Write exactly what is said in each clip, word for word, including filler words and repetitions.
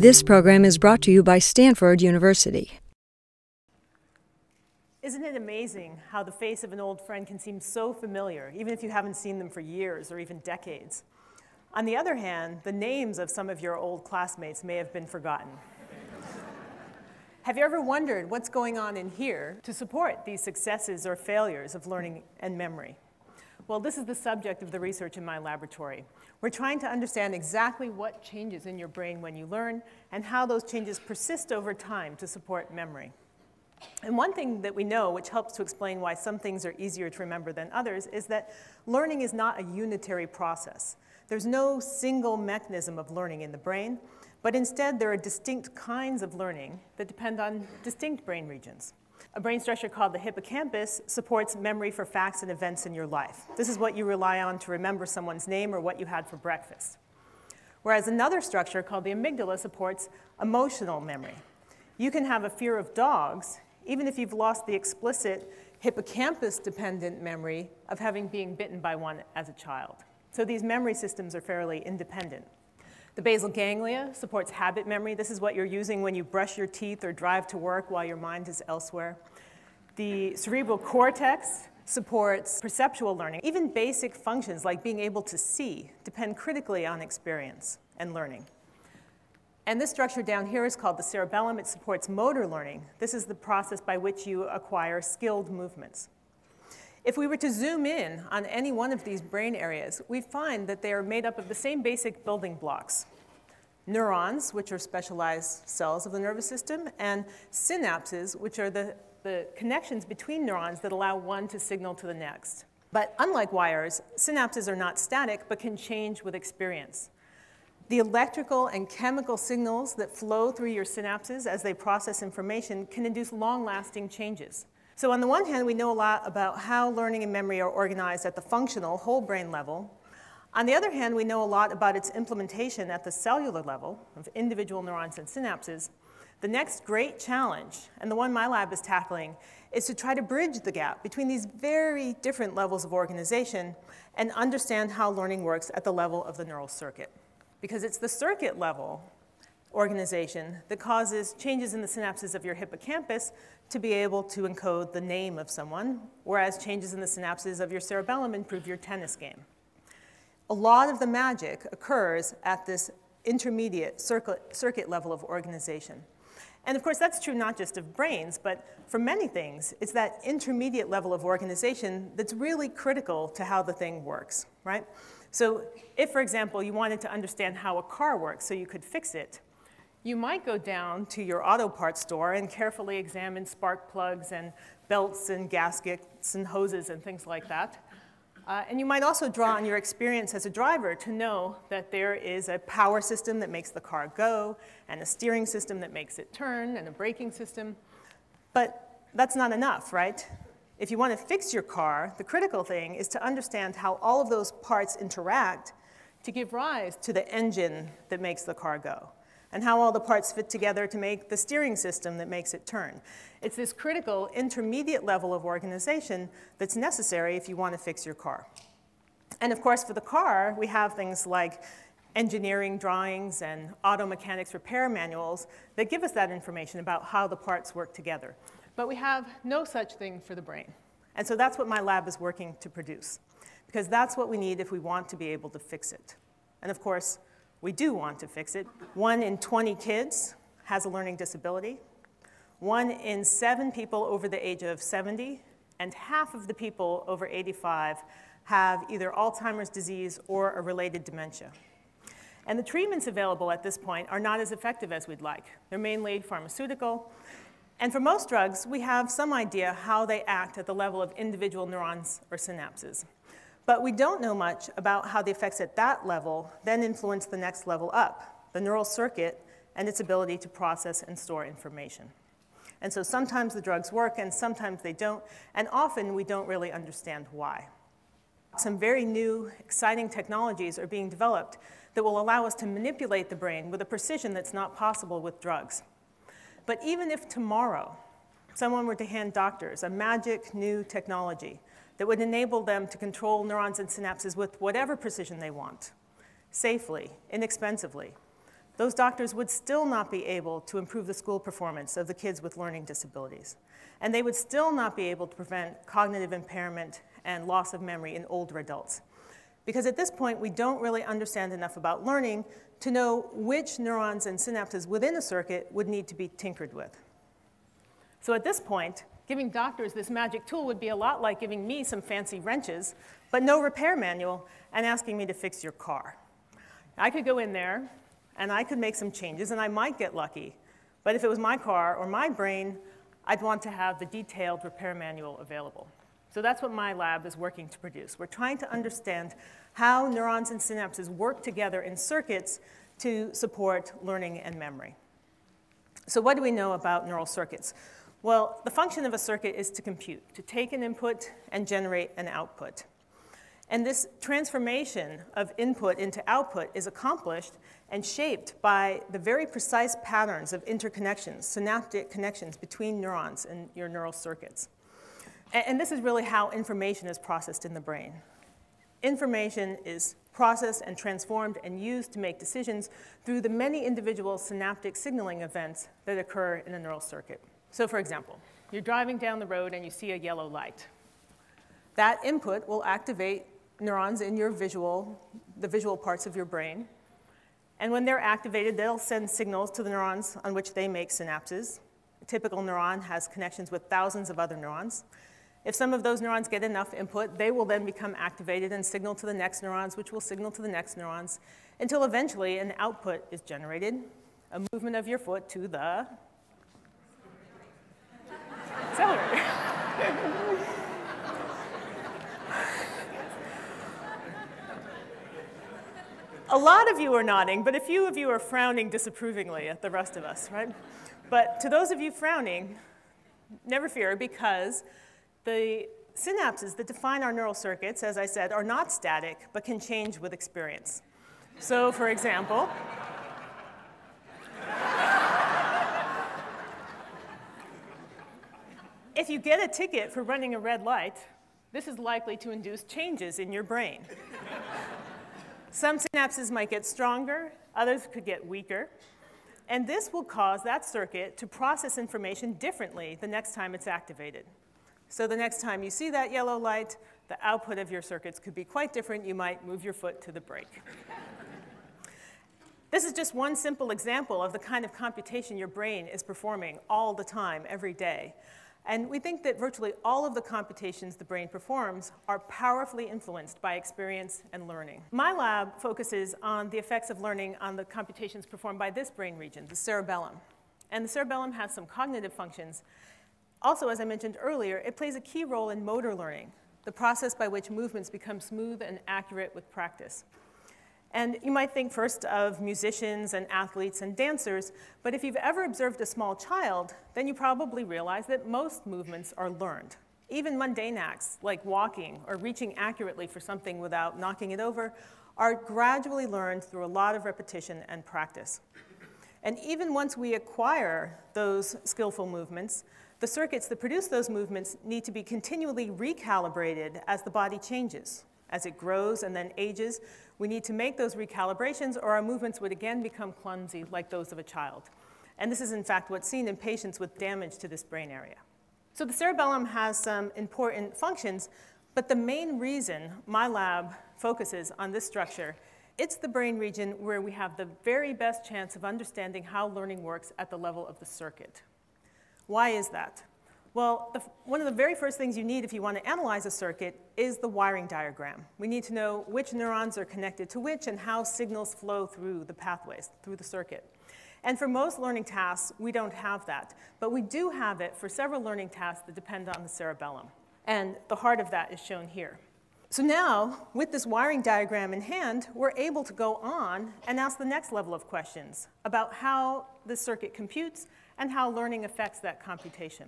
This program is brought to you by Stanford University. Isn't it amazing how the face of an old friend can seem so familiar, even if you haven't seen them for years or even decades? On the other hand, the names of some of your old classmates may have been forgotten. Have you ever wondered what's going on in here to support these successes or failures of learning and memory? Well, this is the subject of the research in my laboratory. We're trying to understand exactly what changes in your brain when you learn and how those changes persist over time to support memory. And one thing that we know, which helps to explain why some things are easier to remember than others, is that learning is not a unitary process. There's no single mechanism of learning in the brain, but instead there are distinct kinds of learning that depend on distinct brain regions. A brain structure called the hippocampus supports memory for facts and events in your life. This is what you rely on to remember someone's name or what you had for breakfast. Whereas another structure called the amygdala supports emotional memory. You can have a fear of dogs even if you've lost the explicit hippocampus-dependent memory of having been bitten by one as a child. So these memory systems are fairly independent. The basal ganglia supports habit memory. This is what you're using when you brush your teeth or drive to work while your mind is elsewhere. The cerebral cortex supports perceptual learning. Even basic functions like being able to see depend critically on experience and learning. And this structure down here is called the cerebellum. It supports motor learning. This is the process by which you acquire skilled movements. If we were to zoom in on any one of these brain areas, we find that they are made up of the same basic building blocks. Neurons, which are specialized cells of the nervous system, and synapses, which are the, the connections between neurons that allow one to signal to the next. But unlike wires, synapses are not static but can change with experience. The electrical and chemical signals that flow through your synapses as they process information can induce long-lasting changes. So on the one hand, we know a lot about how learning and memory are organized at the functional, whole brain level. On the other hand, we know a lot about its implementation at the cellular level of individual neurons and synapses. The next great challenge, and the one my lab is tackling, is to try to bridge the gap between these very different levels of organization and understand how learning works at the level of the neural circuit. Because it's the circuit level organization that causes changes in the synapses of your hippocampus to be able to encode the name of someone, whereas changes in the synapses of your cerebellum improve your tennis game. A lot of the magic occurs at this intermediate circuit, circuit level of organization. And of course, that's true not just of brains, but for many things. It's that intermediate level of organization that's really critical to how the thing works, right? So if, for example, you wanted to understand how a car works so you could fix it, you might go down to your auto parts store and carefully examine spark plugs and belts and gaskets and hoses and things like that. Uh, and you might also draw on your experience as a driver to know that there is a power system that makes the car go, and a steering system that makes it turn, and a braking system. But that's not enough, right? If you want to fix your car, the critical thing is to understand how all of those parts interact to give rise to the engine that makes the car go, and how all the parts fit together to make the steering system that makes it turn. It's this critical intermediate level of organization that's necessary if you want to fix your car. And of course, for the car, we have things like engineering drawings and auto mechanics repair manuals that give us that information about how the parts work together. But we have no such thing for the brain. And so that's what my lab is working to produce, because that's what we need if we want to be able to fix it. And of course, we do want to fix it. One in twenty kids has a learning disability. One in seven people over the age of seventy, and half of the people over eighty-five have either Alzheimer's disease or a related dementia. And the treatments available at this point are not as effective as we'd like. They're mainly pharmaceutical. And for most drugs, we have some idea how they act at the level of individual neurons or synapses. But we don't know much about how the effects at that level then influence the next level up, the neural circuit and its ability to process and store information. And so sometimes the drugs work and sometimes they don't, and often we don't really understand why. Some very new, exciting technologies are being developed that will allow us to manipulate the brain with a precision that's not possible with drugs. But even if tomorrow someone were to hand doctors a magic new technology that would enable them to control neurons and synapses with whatever precision they want, safely, inexpensively, those doctors would still not be able to improve the school performance of the kids with learning disabilities. And they would still not be able to prevent cognitive impairment and loss of memory in older adults. Because at this point, we don't really understand enough about learning to know which neurons and synapses within a circuit would need to be tinkered with. So at this point, giving doctors this magic tool would be a lot like giving me some fancy wrenches, but no repair manual, and asking me to fix your car. I could go in there, and I could make some changes, and I might get lucky. But if it was my car or my brain, I'd want to have the detailed repair manual available. So that's what my lab is working to produce. We're trying to understand how neurons and synapses work together in circuits to support learning and memory. So what do we know about neural circuits? Well, the function of a circuit is to compute, to take an input and generate an output. And this transformation of input into output is accomplished and shaped by the very precise patterns of interconnections, synaptic connections between neurons and your neural circuits. And this is really how information is processed in the brain. Information is processed and transformed and used to make decisions through the many individual synaptic signaling events that occur in a neural circuit. So for example, you're driving down the road and you see a yellow light. That input will activate neurons in your visual, the visual parts of your brain. And when they're activated, they'll send signals to the neurons on which they make synapses. A typical neuron has connections with thousands of other neurons. If some of those neurons get enough input, they will then become activated and signal to the next neurons, which will signal to the next neurons, until eventually an output is generated, a movement of your foot to the accelerator. A lot of you are nodding, but a few of you are frowning disapprovingly at the rest of us, right? But to those of you frowning, never fear, because the synapses that define our neural circuits, as I said, are not static, but can change with experience. So, for example, if you get a ticket for running a red light, this is likely to induce changes in your brain. Some synapses might get stronger, others could get weaker. And this will cause that circuit to process information differently the next time it's activated. So the next time you see that yellow light, the output of your circuits could be quite different. You might move your foot to the brake. This is just one simple example of the kind of computation your brain is performing all the time, every day. And we think that virtually all of the computations the brain performs are powerfully influenced by experience and learning. My lab focuses on the effects of learning on the computations performed by this brain region, the cerebellum. And the cerebellum has some cognitive functions. Also, as I mentioned earlier, it plays a key role in motor learning, the process by which movements become smooth and accurate with practice. And you might think first of musicians and athletes and dancers, but if you've ever observed a small child, then you probably realize that most movements are learned. Even mundane acts, like walking or reaching accurately for something without knocking it over, are gradually learned through a lot of repetition and practice. And even once we acquire those skillful movements, the circuits that produce those movements need to be continually recalibrated as the body changes. As it grows and then ages, we need to make those recalibrations or our movements would again become clumsy like those of a child. And this is, in fact, what's seen in patients with damage to this brain area. So the cerebellum has some important functions, but the main reason my lab focuses on this structure, it's the brain region where we have the very best chance of understanding how learning works at the level of the circuit. Why is that? Well, the, one of the very first things you need if you want to analyze a circuit is the wiring diagram. We need to know which neurons are connected to which and how signals flow through the pathways, through the circuit. And for most learning tasks, we don't have that. But we do have it for several learning tasks that depend on the cerebellum. And the heart of that is shown here. So now, with this wiring diagram in hand, we're able to go on and ask the next level of questions about how the circuit computes and how learning affects that computation.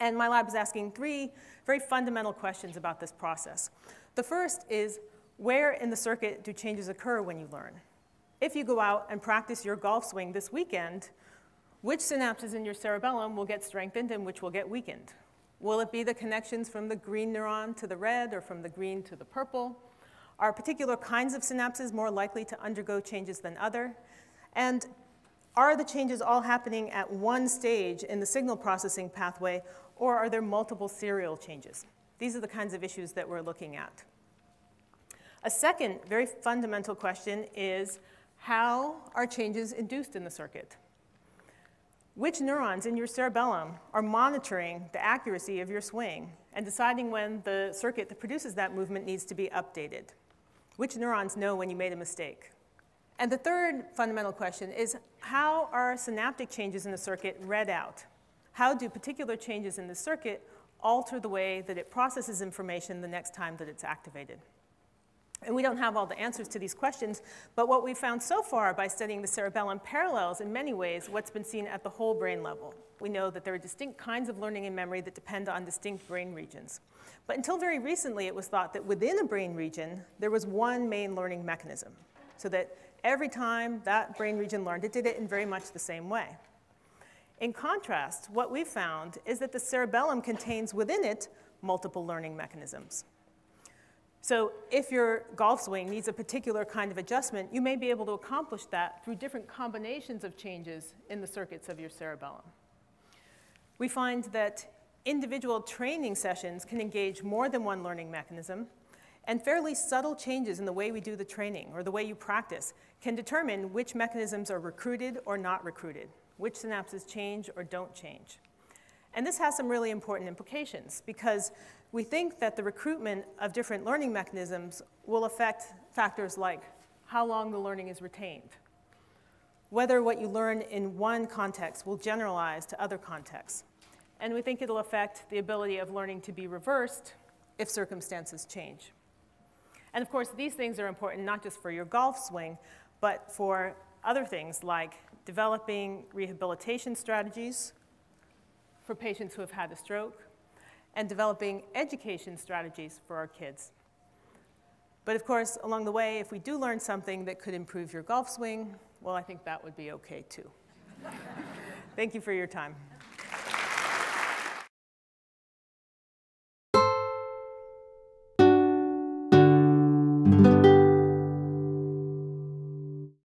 And my lab is asking three very fundamental questions about this process. The first is, where in the circuit do changes occur when you learn? If you go out and practice your golf swing this weekend, which synapses in your cerebellum will get strengthened and which will get weakened? Will it be the connections from the green neuron to the red or from the green to the purple? Are particular kinds of synapses more likely to undergo changes than other? And are the changes all happening at one stage in the signal processing pathway, or are there multiple serial changes? These are the kinds of issues that we're looking at. A second very fundamental question is, how are changes induced in the circuit? Which neurons in your cerebellum are monitoring the accuracy of your swing and deciding when the circuit that produces that movement needs to be updated? Which neurons know when you made a mistake? And the third fundamental question is, how are synaptic changes in the circuit read out? How do particular changes in the circuit alter the way that it processes information the next time that it's activated? And we don't have all the answers to these questions, but what we've found so far by studying the cerebellum parallels in many ways what's been seen at the whole brain level. We know that there are distinct kinds of learning and memory that depend on distinct brain regions. But until very recently, it was thought that within a brain region, there was one main learning mechanism, so that every time that brain region learned, it did it in very much the same way. In contrast, what we found is that the cerebellum contains within it multiple learning mechanisms. So if your golf swing needs a particular kind of adjustment, you may be able to accomplish that through different combinations of changes in the circuits of your cerebellum. We find that individual training sessions can engage more than one learning mechanism, and fairly subtle changes in the way we do the training or the way you practice can determine which mechanisms are recruited or not recruited, which synapses change or don't change. And this has some really important implications, because we think that the recruitment of different learning mechanisms will affect factors like how long the learning is retained, whether what you learn in one context will generalize to other contexts, and we think it'll affect the ability of learning to be reversed if circumstances change. And of course, these things are important not just for your golf swing, but for other things like developing rehabilitation strategies for patients who have had a stroke, and developing education strategies for our kids. But of course, along the way, if we do learn something that could improve your golf swing, well, I think that would be okay too. Thank you for your time.